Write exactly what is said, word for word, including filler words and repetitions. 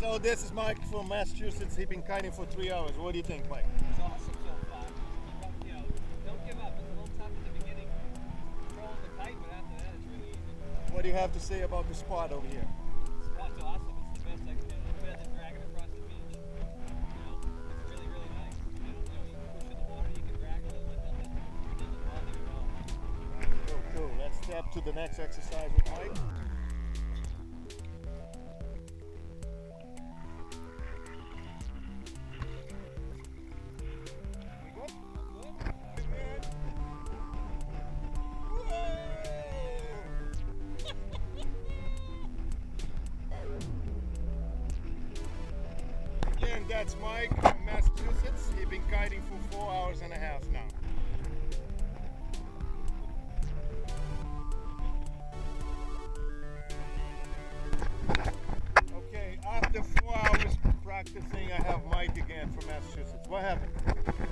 So this is Mike from Massachusetts. He's been kiting for three hours. What do you think, Mike? It's awesome so far. You know, don't give up. It's a little tough at the beginning, controlling the kite, but after that, it's really easy. What do you have to say about the spot over here? The spot's awesome. It's the best I can do. It's better than dragging across the beach. You know, it's really, really nice. You know, you can push in the water, you can drag a little bit. It doesn't bother you at all. Cool, cool. Let's step to the next exercise with Mike. Again, that's Mike from Massachusetts. He's been kiting for four hours and a half now. Okay, after four hours practicing, I have Mike again from Massachusetts. What happened?